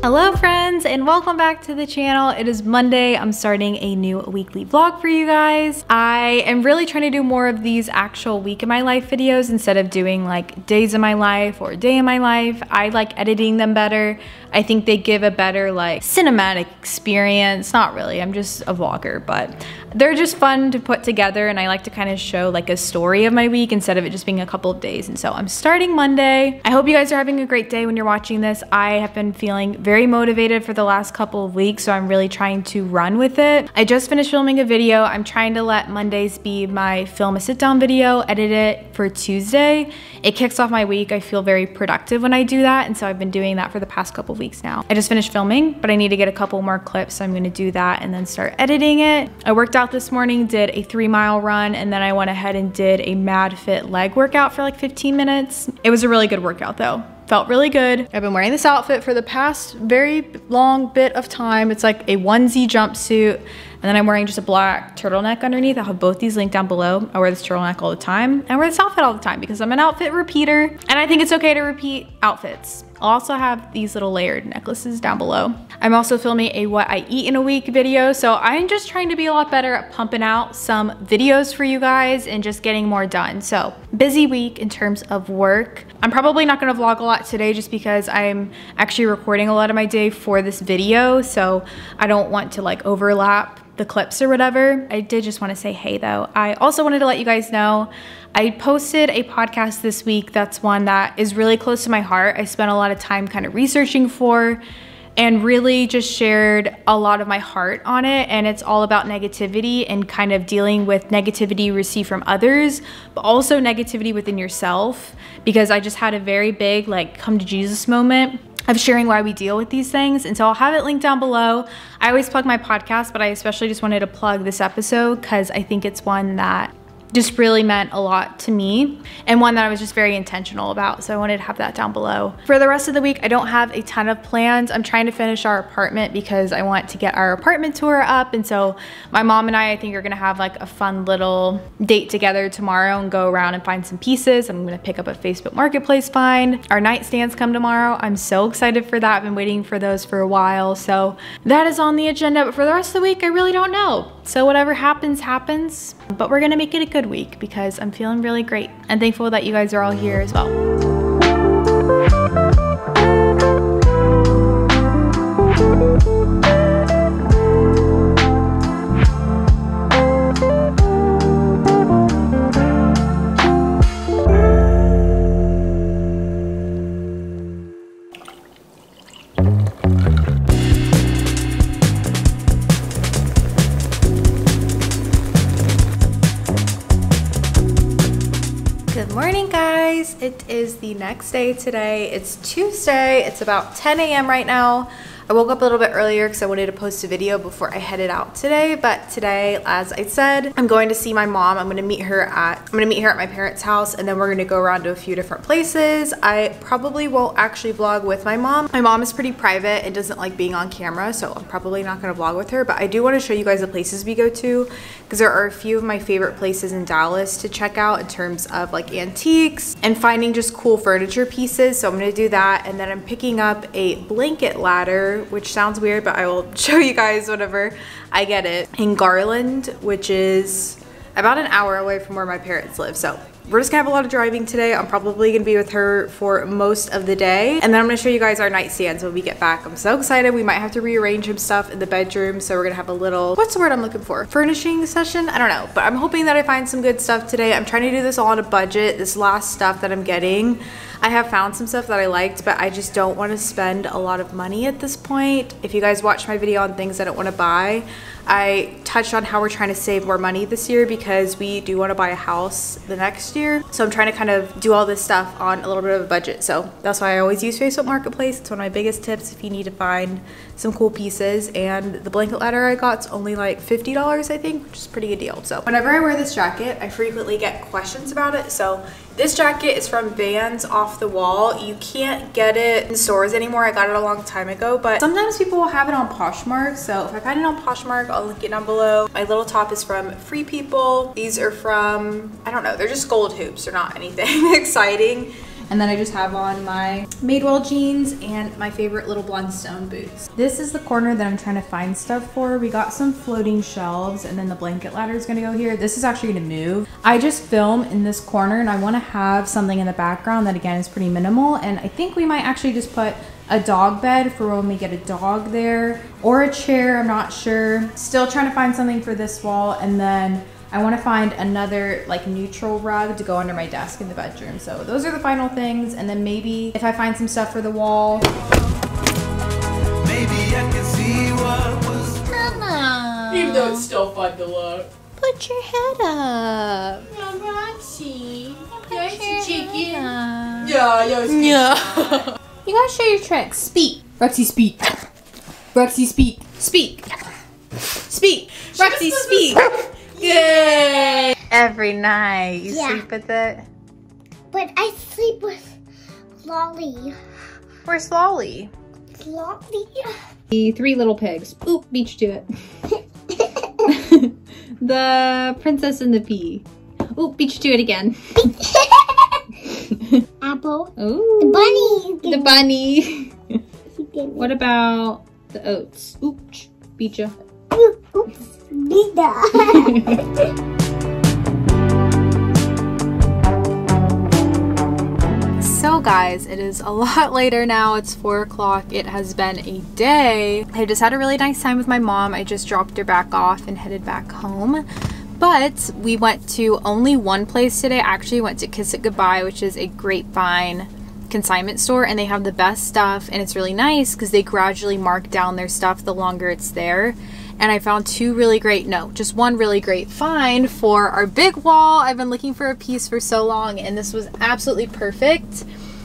Hello friends and welcome back to the channel. It is Monday. I'm starting a new weekly vlog for you guys. I am really trying to do more of these actual week in my life videos instead of doing like days in my life or day in my life. I like editing them better. I think they give a better like cinematic experience. Not really, I'm just a vlogger, but they're just fun to put together and I like to kind of show like a story of my week instead of it just being a couple of days. And so I'm starting Monday. I hope you guys are having a great day when you're watching this. I have been feeling very motivated for the last couple of weeks, so I'm really trying to run with it. I just finished filming a video. I'm trying to let Mondays be my film a sit-down video, edit it for Tuesday. It kicks off my week. I feel very productive when I do that, and so I've been doing that for the past couple of weeks now. I just finished filming, but I need to get a couple more clips, so I'm gonna do that and then start editing it. I worked out this morning, did a 3-mile run, and then I went ahead and did a Mad Fit leg workout for like 15 minutes. It was a really good workout though. Felt really good. I've been wearing this outfit for the past very long bit of time. It's like a onesie jumpsuit, and then I'm wearing just a black turtleneck underneath. I'll have both these linked down below. I wear this turtleneck all the time. I wear this outfit all the time because I'm an outfit repeater, and I think it's okay to repeat outfits. I'll also have these little layered necklaces down below. I'm also filming a what I eat in a week video, so I'm just trying to be a lot better at pumping out some videos for you guys and just getting more done. So busy week in terms of work. I'm probably not gonna vlog a lot today just because I'm actually recording a lot of my day for this video, so I don't want to like overlap the clips or whatever. I did just want to say hey though. I also wanted to let you guys know I posted a podcast this week. That's one that is really close to my heart. I spent a lot of time kind of researching for and really just shared a lot of my heart on it. And it's all about negativity and kind of dealing with negativity you receive from others, but also negativity within yourself, because I just had a very big like come to Jesus moment of sharing why we deal with these things. And so I'll have it linked down below. I always plug my podcast, but I especially just wanted to plug this episode because I think it's one that just really meant a lot to me and one that I was just very intentional about. So I wanted to have that down below. For the rest of the week, I don't have a ton of plans. I'm trying to finish our apartment because I want to get our apartment tour up. And so my mom and I think are gonna have like a fun little date together tomorrow and go around and find some pieces. I'm gonna pick up a Facebook Marketplace find. Our nightstands come tomorrow. I'm so excited for that. I've been waiting for those for a while. So that is on the agenda, but for the rest of the week, I really don't know. So whatever happens, happens, but we're gonna make it a good week because I'm feeling really great and thankful that you guys are all here as well. It is the next day today. It's Tuesday. It's about 10 a.m. right now. I woke up a little bit earlier because I wanted to post a video before I headed out today. But today, as I said, I'm going to see my mom. I'm gonna meet her at my parents' house, and then we're gonna go around to a few different places. I probably won't actually vlog with my mom. My mom is pretty private and doesn't like being on camera, so I'm probably not gonna vlog with her, but I do wanna show you guys the places we go to because there are a few of my favorite places in Dallas to check out in terms of like antiques and finding just cool furniture pieces. So I'm gonna do that, and then I'm picking up a blanket ladder, which sounds weird, but I will show you guys whenever I get it, in Garland, which is about an hour away from where my parents live. So we're just gonna have a lot of driving today. I'm probably gonna be with her for most of the day. And then I'm gonna show you guys our nightstands when we get back. I'm so excited. We might have to rearrange some stuff in the bedroom. So we're gonna have a little, what's the word I'm looking for? Furnishing session? I don't know, but I'm hoping that I find some good stuff today. I'm trying to do this all on a budget. This last stuff that I'm getting, I have found some stuff that I liked, but I just don't wanna spend a lot of money at this point. If you guys watch my video on things I don't wanna buy, I touched on how we're trying to save more money this year because we do wanna buy a house the next year. So I'm trying to kind of do all this stuff on a little bit of a budget. So that's why I always use Facebook Marketplace. It's one of my biggest tips if you need to find some cool pieces. And the blanket ladder I got's only like $50, I think, which is a pretty good deal. So whenever I wear this jacket, I frequently get questions about it. So this jacket is from Vans Off The Wall. You can't get it in stores anymore. I got it a long time ago, but sometimes people will have it on Poshmark. So if I find it on Poshmark, I'll link it down below. My little top is from Free People. These are from, I don't know, they're just gold hoops. They're not anything exciting. And then I just have on my Madewell jeans and my favorite little Blundstone boots. This is the corner that I'm trying to find stuff for. We got some floating shelves, and then the blanket ladder is gonna go here. This is actually gonna move. I just film in this corner, and I wanna have something in the background that again is pretty minimal. And I think we might actually just put a dog bed for when we get a dog there, or a chair, I'm not sure. Still trying to find something for this wall, and then I want to find another like neutral rug to go under my desk in the bedroom. So those are the final things, and then maybe if I find some stuff for the wall. Maybe I can see what was Mama. Even though it's still fun to look. Put your head up. No, Roxy. Roxy chicken. Yeah, yo, yeah. You gotta show your tricks. Speak. Roxy, speak. Roxy, speak. Speak. Speak. Roxy, speak. Yay! Every night. You sleep with it? But I sleep with Lolly. Where's Lolly? Lolly. The three little pigs. Oop, beach to it. The princess and the bee. Oop, beach to it again. Apple. Ooh. The bunny. The bunny. What about the oats? Oops, beat ya. Oops, beat ya. So guys, it is a lot later now. It's 4 o'clock. It has been a day. I just had a really nice time with my mom. I just dropped her back off and headed back home. But we went to only one place today. I actually went to Kiss It Goodbye, which is a Grapevine consignment store, and they have the best stuff, and it's really nice because they gradually mark down their stuff the longer it's there. And I found just one really great find for our big wall. I've been looking for a piece for so long, and this was absolutely perfect.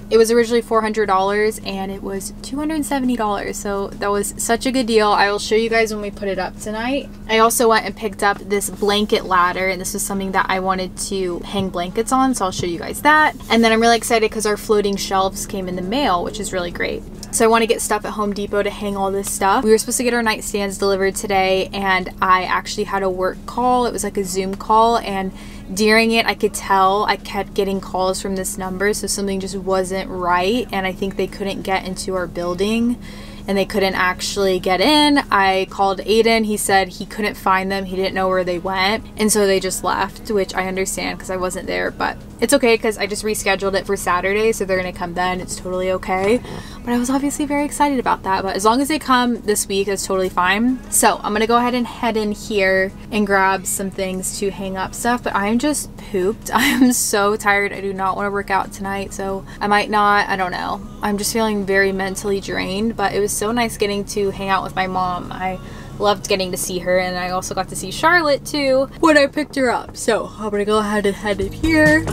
It was originally $400 and it was $270, so that was such a good deal. I will show you guys when we put it up tonight. I also went and picked up this blanket ladder, and this was something that I wanted to hang blankets on, so I'll show you guys that. And then I'm really excited because our floating shelves came in the mail, which is really great. So I want to get stuff at Home Depot to hang all this stuff. We were supposed to get our nightstands delivered today, and I actually had a work call. It was like a Zoom call, and during it I could tell I kept getting calls from this number, so something just wasn't right, and I think they couldn't get into our building and they couldn't actually get in. I called Aiden. He said he couldn't find them, he didn't know where they went, and so they just left, which I understand because I wasn't there, but it's okay because I just rescheduled it for Saturday, so they're gonna come then. It's totally okay. But I was obviously very excited about that, but as long as they come this week, it's totally fine. So I'm gonna go ahead and head in here and grab some things to hang up stuff, but I'm just pooped. I am so tired. I do not want to work out tonight, so I might not, I don't know. I'm just feeling very mentally drained, but it was so nice getting to hang out with my mom. I loved getting to see her, and I also got to see Charlotte too when I picked her up. So I'm gonna go ahead and head in here.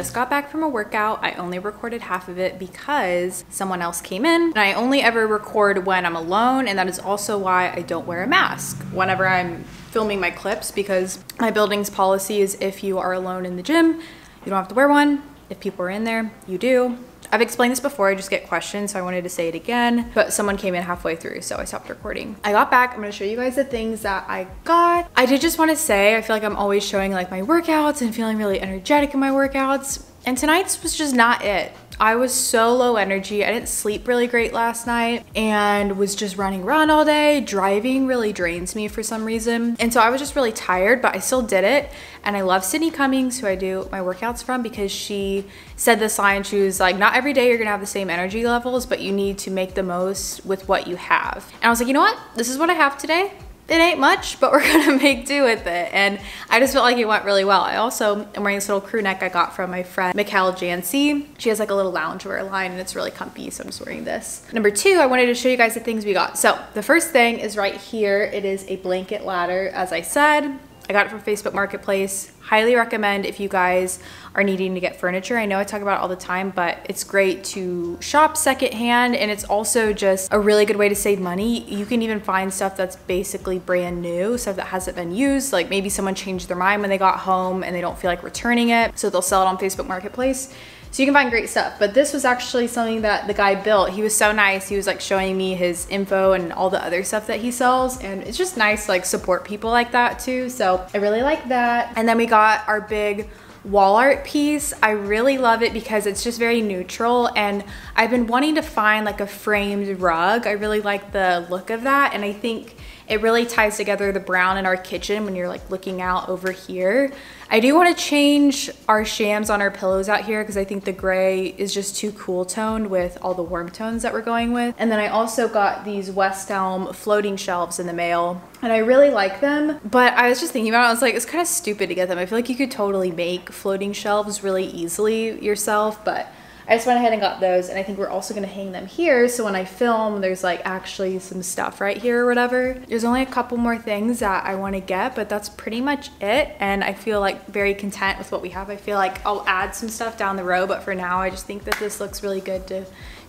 Just got back from a workout. I only recorded half of it because someone else came in, and I only ever record when I'm alone, and that is also why I don't wear a mask whenever I'm filming my clips, because my building's policy is if you are alone in the gym, you don't have to wear one. If people are in there, you do. I've explained this before, I just get questions, so I wanted to say it again, but someone came in halfway through, so I stopped recording. I got back. I'm gonna show you guys the things that I got. I did just want to say, I feel like I'm always showing like my workouts and feeling really energetic in my workouts, and tonight's was just not it. I was so low energy. I didn't sleep really great last night and was just running around all day. Driving really drains me for some reason. And so I was just really tired, but I still did it. And I love Sydney Cummings, who I do my workouts from, because she said this line. She was like, not every day you're gonna have the same energy levels, but you need to make the most with what you have. And I was like, you know what? This is what I have today. It ain't much, but we're gonna make do with it. And I just felt like it went really well. I also am wearing this little crew neck I got from my friend Michelle Jansi. She has like a little loungewear line, and it's really comfy, so I'm just wearing this. Number 2, I wanted to show you guys the things we got. So the first thing is right here. It is a blanket ladder, as I said. I got it from Facebook Marketplace. Highly recommend if you guys are needing to get furniture. I know I talk about it all the time, but it's great to shop secondhand, and it's also just a really good way to save money. You can even find stuff that's basically brand new, stuff that hasn't been used. Like maybe someone changed their mind when they got home and they don't feel like returning it, so they'll sell it on Facebook Marketplace. So you can find great stuff, but this was actually something that the guy built. He was so nice. He was like showing me his info and all the other stuff that he sells, and it's just nice to like support people like that too. So I really like that. And then we got our big wall art piece. I really love it because it's just very neutral, and I've been wanting to find like a framed rug. I really like the look of that, and I think it really ties together the brown in our kitchen when you're like looking out over here. I do want to change our shams on our pillows out here because I think the gray is just too cool toned with all the warm tones that we're going with. And then I also got these West Elm floating shelves in the mail, and I really like them, but I was just thinking about it. I was like, it's kind of stupid to get them. I feel like you could totally make floating shelves really easily yourself, but I just went ahead and got those, and I think we're also gonna hang them here, so when I film, there's like actually some stuff right here or whatever. There's only a couple more things that I wanna get, but that's pretty much it, and I feel like very content with what we have. I feel like I'll add some stuff down the road, but for now, I just think that this looks really good to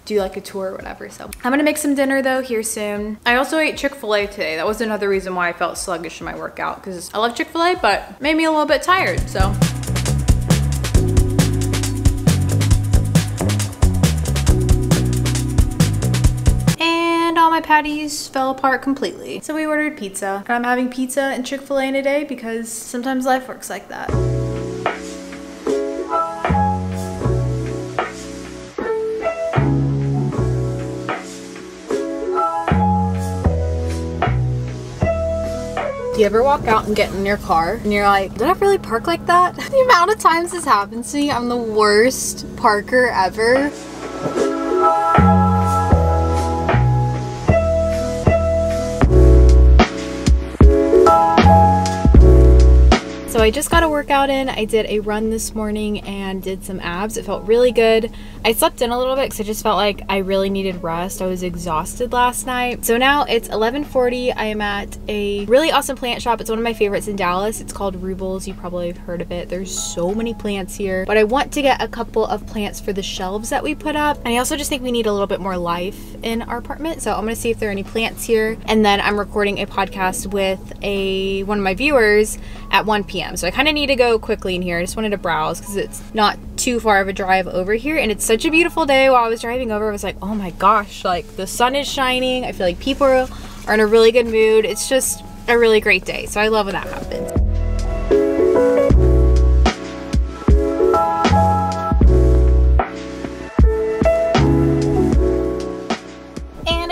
do like a tour or whatever. So I'm gonna make some dinner though here soon. I also ate Chick-fil-A today. That was another reason why I felt sluggish in my workout, because I love Chick-fil-A, but made me a little bit tired, so. My patties fell apart completely. So we ordered pizza, and I'm having pizza and Chick-fil-A in a day because sometimes life works like that. Do you ever walk out and get in your car and you're like, did I really park like that? The amount of times this happens to me, I'm the worst parker ever. So I just got a workout in. I did a run this morning and did some abs. It felt really good. I slept in a little bit because I just felt like I really needed rest. I was exhausted last night. So now it's 11:40. I am at a really awesome plant shop. It's one of my favorites in Dallas. It's called Ruby's. You probably have heard of it. There's so many plants here, but I want to get a couple of plants for the shelves that we put up. And I also just think we need a little bit more life in our apartment. So I'm gonna see if there are any plants here. And then I'm recording a podcast with one of my viewers at 1 p.m. So I kind of need to go quickly in here. I just wanted to browse because it's not too far of a drive over here, and it's such a beautiful day. While I was driving over, I was like, oh my gosh, like the sun is shining. I feel like people are in a really good mood. It's just a really great day. So I love when that happens.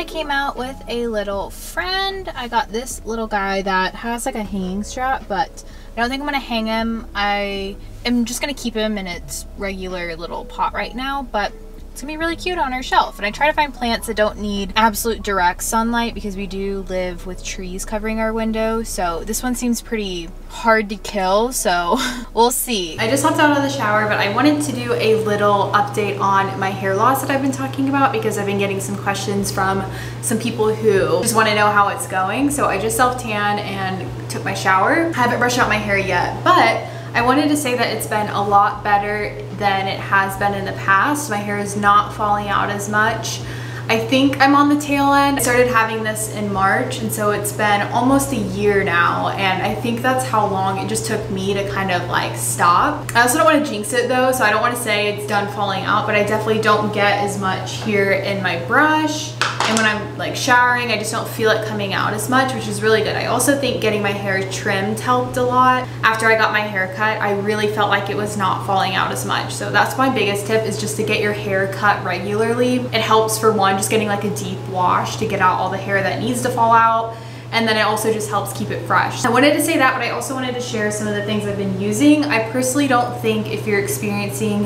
Came out with a little friend. I got this little guy that has like a hanging strap, but I don't think I'm gonna hang him. I am just gonna keep him in its regular little pot right now, but it's gonna be really cute on our shelf. And I try to find plants that don't need absolute direct sunlight because we do live with trees covering our window. So this one seems pretty hard to kill, so we'll see. I just hopped out of the shower, but I wanted to do a little update on my hair loss that I've been talking about because I've been getting some questions from some people who just want to know how it's going. So I just self-tanned and took my shower. I haven't brushed out my hair yet, but I wanted to say that it's been a lot better than it has been in the past. My hair is not falling out as much. I think I'm on the tail end. I started having this in March, and so it's been almost a year now, and I think that's how long it just took me to kind of like stop. I also don't want to jinx it though, so I don't want to say it's done falling out, but I definitely don't get as much here in my brush. And when I'm like showering, I just don't feel it coming out as much, which is really good. I also think getting my hair trimmed helped a lot. After I got my hair cut, I really felt like it was not falling out as much. So that's my biggest tip, is just to get your hair cut regularly. It helps for one, just getting like a deep wash to get out all the hair that needs to fall out. And then it also just helps keep it fresh. I wanted to say that, but I also wanted to share some of the things I've been using. I personally don't think if you're experiencing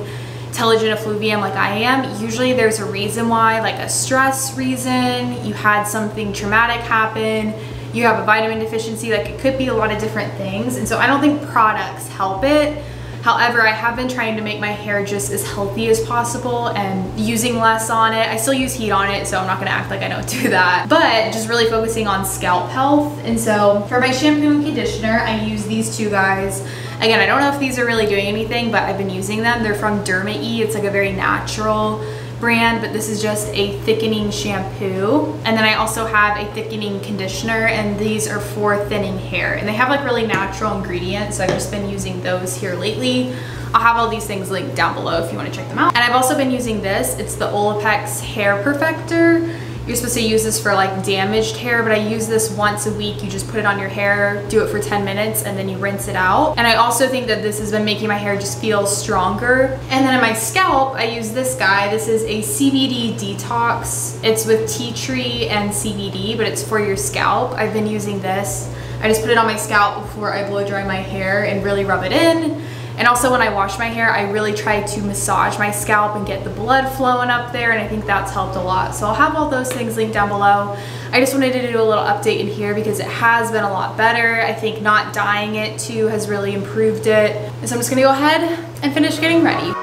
Telogen effluvium like I am, usually there's a reason why, like a stress reason, you had something traumatic happen, you have a vitamin deficiency, like it could be a lot of different things. And so I don't think products help it. However, I have been trying to make my hair just as healthy as possible and using less on it. I still use heat on it, so I'm not gonna act like I don't do that, but just really focusing on scalp health. And so for my shampoo and conditioner, I use these two guys. Again, I don't know if these are really doing anything, but I've been using them. They're from Derma E. It's like a very natural brand, but this is just a thickening shampoo. And then I also have a thickening conditioner, and these are for thinning hair. And they have like really natural ingredients, so I've just been using those here lately. I'll have all these things linked down below if you want to check them out. And I've also been using this. It's the Olapex Hair Perfector. You're supposed to use this for like damaged hair, but I use this once a week. You just put it on your hair, do it for 10 minutes, and then you rinse it out. And I also think that this has been making my hair just feel stronger. And then on my scalp, I use this guy. This is a CBD detox. It's with tea tree and CBD, but it's for your scalp. I've been using this. I just put it on my scalp before I blow dry my hair and really rub it in. And also when I wash my hair, I really try to massage my scalp and get the blood flowing up there, and I think that's helped a lot. So I'll have all those things linked down below. I just wanted to do a little update in here because it has been a lot better. I think not dyeing it too has really improved it. And so I'm just gonna go ahead and finish getting ready.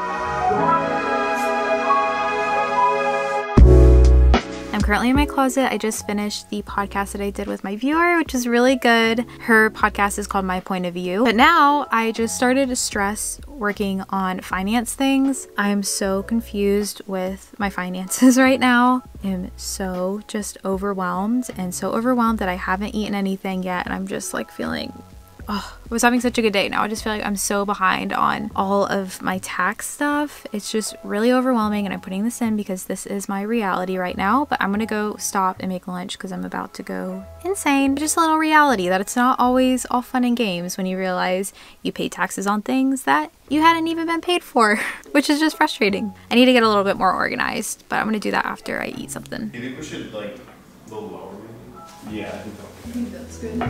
Currently in my closet. I just finished the podcast that I did with my viewer, which is really good. Her podcast is called My Point of View. But now I just started stress working on finance things. I'm so confused with my finances right now. I'm so just overwhelmed, and so overwhelmed that I haven't eaten anything yet, and I'm just like feeling, oh, I was having such a good day. Now I just feel like I'm so behind on all of my tax stuff. It's just really overwhelming, and I'm putting this in because this is my reality right now. But I'm gonna go stop and make lunch because I'm about to go insane. Just a little reality that it's not always all fun and games when you realize you pay taxes on things that you hadn't even been paid for, which is just frustrating. I need to get a little bit more organized, but I'm gonna do that after I eat something. You think we should like a little lower maybe? Yeah, I think that's good.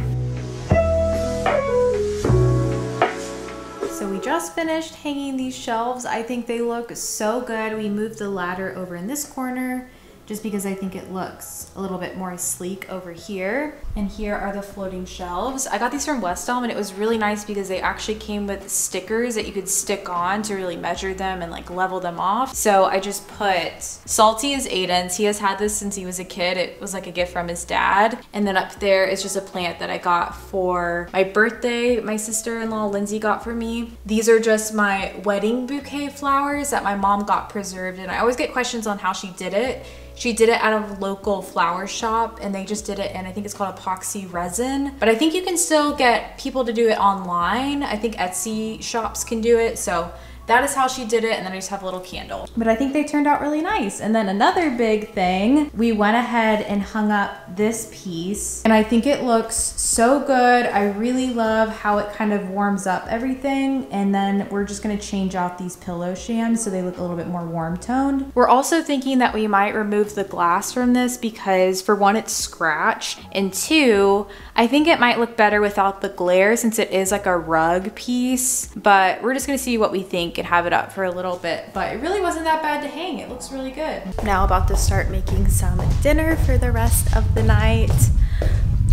So we just finished hanging these shelves. I think they look so good. We moved the ladder over in this corner just because I think it looks a little bit more sleek over here. And here are the floating shelves. I got these from West Elm, and it was really nice because they actually came with stickers that you could stick on to really measure them and like level them off. So I just put, Salty is Aiden's. He has had this since he was a kid. It was like a gift from his dad. And then up there is just a plant that I got for my birthday. My sister-in-law, Lindsay, got for me. These are just my wedding bouquet flowers that my mom got preserved. And I always get questions on how she did it. She did it at a local flower shop, and they just did it in, I think it's called epoxy resin. But I think you can still get people to do it online. I think Etsy shops can do it. So that is how she did it. And then I just have a little candle. But I think they turned out really nice. And then another big thing, we went ahead and hung up this piece, and I think it looks so good. I really love how it kind of warms up everything. And then we're just gonna change out these pillow shams so they look a little bit more warm toned. We're also thinking that we might remove the glass from this because for one, it's scratched, and two, I think it might look better without the glare since it is like a rug piece. But we're just gonna see what we think and have it up for a little bit, but it really wasn't that bad to hang. It looks really good. Now about to start making some dinner for the rest of the night.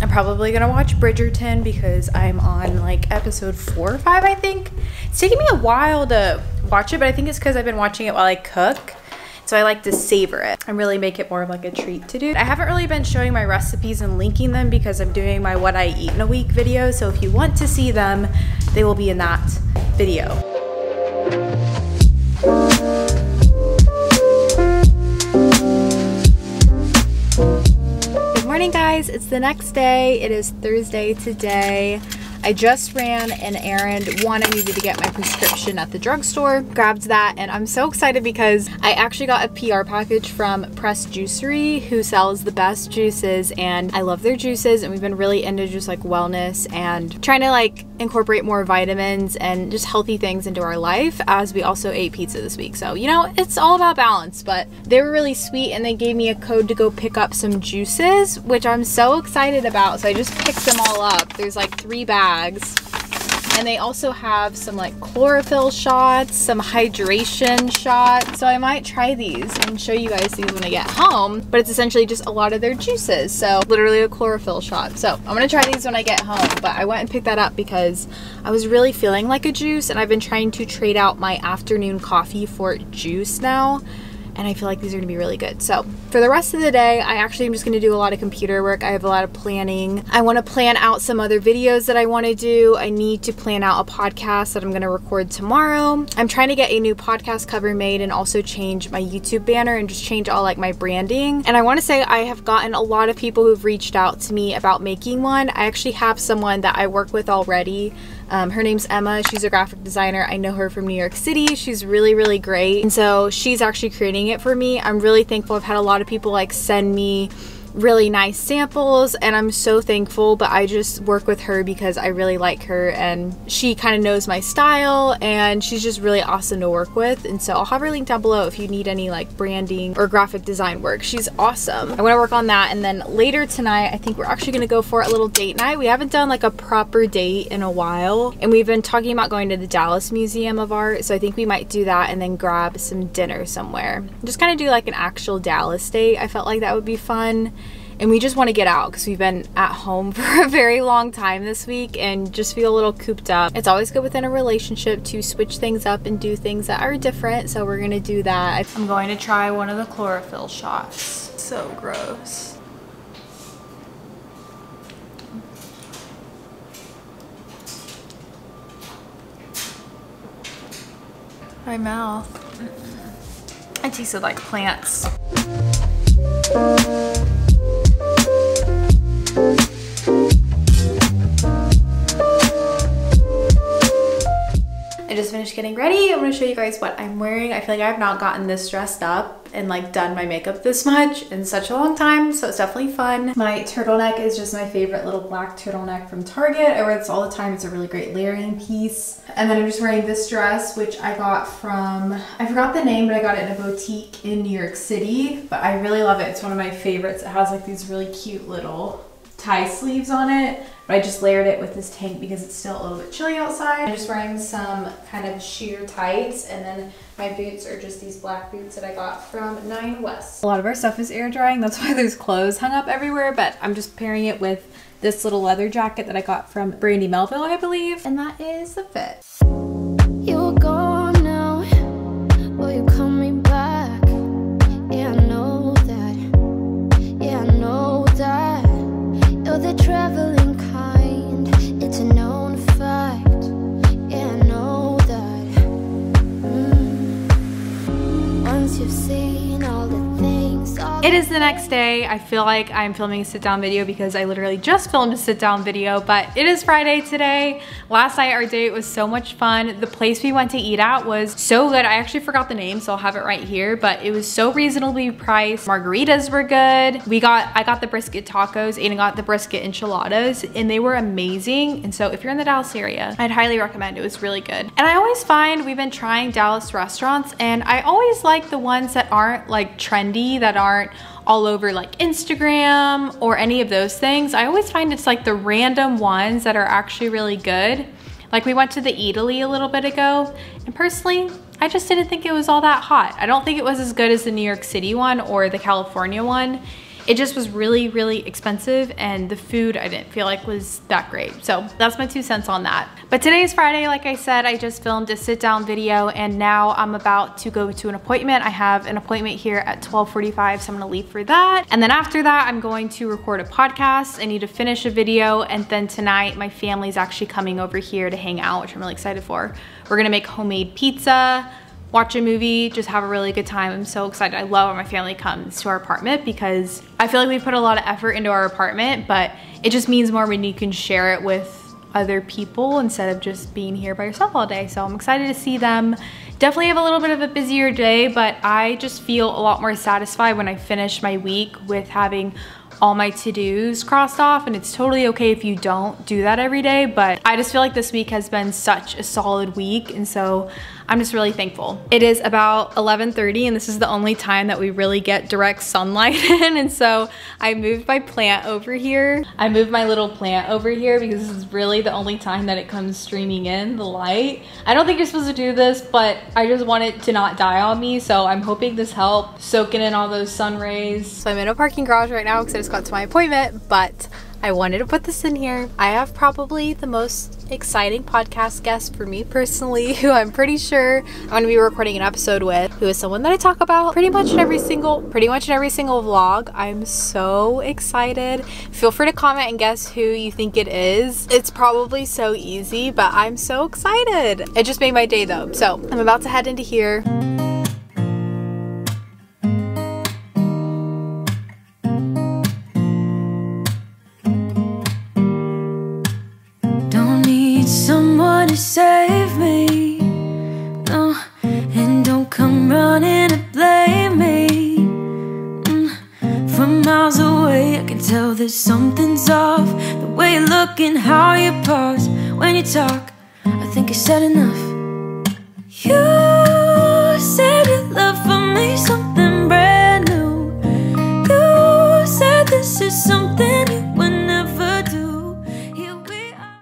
I'm probably gonna watch Bridgerton because I'm on like episode 4 or 5, I think. It's taking me a while to watch it, but I think it's because I've been watching it while I cook. So I like to savor it and really make it more of like a treat to do. I haven't really been showing my recipes and linking them because I'm doing my what I eat in a week video. So if you want to see them, they will be in that video. Good morning, guys. It's the next day. It is Thursday today. I just ran an errand. One, I needed to get my prescription at the drugstore, grabbed that, and I'm so excited because I actually got a PR package from Pressed Juicery, who sells the best juices, and I love their juices, and we've been really into just like wellness and trying to like incorporate more vitamins and just healthy things into our life, as we also ate pizza this week. So, you know, it's all about balance, but they were really sweet, and they gave me a code to go pick up some juices, which I'm so excited about. So I just picked them all up. There's like 3 bags. And they also have some like chlorophyll shots, some hydration shots. So I might try these and show you guys these when I get home, but it's essentially just a lot of their juices. So literally a chlorophyll shot. So I'm gonna try these when I get home, but I went and picked that up because I was really feeling like a juice, and I've been trying to trade out my afternoon coffee for juice now. And I feel like these are gonna be really good. So for the rest of the day, I actually am just gonna do a lot of computer work. I have a lot of planning. I wanna plan out some other videos that I wanna do. I need to plan out a podcast that I'm gonna record tomorrow. I'm trying to get a new podcast cover made and also change my YouTube banner and just change all like my branding. And I wanna say I have gotten a lot of people who've reached out to me about making one. I actually have someone that I work with already. Her name's Emma. She's a graphic designer. I know her from New York City. She's really, really great. And so she's actually creating it for me. I'm really thankful. I've had a lot of people like send me really nice samples, and I'm so thankful, but I just work with her because I really like her and she kind of knows my style, and she's just really awesome to work with. And so I'll have her link down below if you need any like branding or graphic design work. She's awesome. I want to work on that, and then later tonight I think we're actually going to go for a little date night. We haven't done like a proper date in a while, and we've been talking about going to the Dallas Museum of Art, so I think we might do that and then grab some dinner somewhere. Just kind of do like an actual Dallas date. I felt like that would be fun. And we just want to get out because we've been at home for a very long time this week and just feel a little cooped up. It's always good within a relationship to switch things up and do things that are different, so we're gonna do that. I'm going to try one of the chlorophyll shots. So gross. My mouth. It tasted like plants. I just finished getting ready. I'm gonna show you guys what I'm wearing. I feel like I've not gotten this dressed up and like done my makeup this much in such a long time, so it's definitely fun. My turtleneck is just my favorite little black turtleneck from Target. I wear this all the time. It's a really great layering piece. And then I'm just wearing this dress, which I got from, I forgot the name, but I got it in a boutique in New York City, but I really love it. It's one of my favorites. It has like these really cute little tie sleeves on it, but I just layered it with this tank because it's still a little bit chilly outside. I'm just wearing some kind of sheer tights, and then my boots are just these black boots that I got from Nine West. A lot of our stuff is air drying, that's why there's clothes hung up everywhere, but I'm just pairing it with this little leather jacket that I got from Brandy Melville, I believe, and that is the fit. You're gone now, will you call me back? Yeah, I know that, yeah, I know that. You're the traveling kind, it's a known fact. Yeah, I know that. Once you've seen all the things. It is the next day. I feel like I'm filming a sit down video because I literally just filmed a sit down video, but it is Friday today. Last night our date was so much fun. The place we went to eat at was so good. I actually forgot the name, so I'll have it right here, but it was so reasonably priced. Margaritas were good. I got the brisket tacos, Aiden got the brisket enchiladas, and they were amazing. And so if you're in the Dallas area, I'd highly recommend it. It was really good. And I always find we've been trying Dallas restaurants, and I always like the ones that aren't like trendy, that aren't all over like Instagram or any of those things. I always find it's like the random ones that are actually really good. Like we went to the Eataly a little bit ago, and personally, I just didn't think it was all that hot. I don't think it was as good as the New York City one or the California one. It just was really, really expensive, and the food I didn't feel like was that great. So that's my 2 cents on that. But today is Friday, like I said, I just filmed a sit down video, and now I'm about to go to an appointment. I have an appointment here at 12:45, so I'm gonna leave for that. And then after that, I'm going to record a podcast. I need to finish a video, and then tonight my family's actually coming over here to hang out, which I'm really excited for. We're gonna make homemade pizza, watch a movie, just have a really good time. I'm so excited. I love when my family comes to our apartment because I feel like we put a lot of effort into our apartment, but it just means more when you can share it with other people instead of just being here by yourself all day. So I'm excited to see them. Definitely have a little bit of a busier day, but I just feel a lot more satisfied when I finish my week with having all my to-dos crossed off, and it's totally okay if you don't do that every day, but I just feel like this week has been such a solid week, and so I'm just really thankful. It is about 11:30 and this is the only time that we really get direct sunlight in, and so I moved my plant over here. I moved my little plant over here because this is really the only time that it comes streaming in, the light. I don't think you're supposed to do this, but I just want it to not die on me, so I'm hoping this helped soaking in all those sun rays. So I'm in a parking garage right now because I just got to my appointment, but I wanted to put this in here. I have probably the most exciting podcast guest for me personally, who I'm pretty sure I'm going to be recording an episode with, who is someone that I talk about pretty much in every single vlog. I'm so excited. Feel free to comment and guess who you think it is. It's probably so easy, but I'm so excited. It just made my day though. So I'm about to head into here. Save me, no, and don't come running to blame me. From miles away I can tell that something's off. The way you look and how you pause when you talk, I think I said enough. You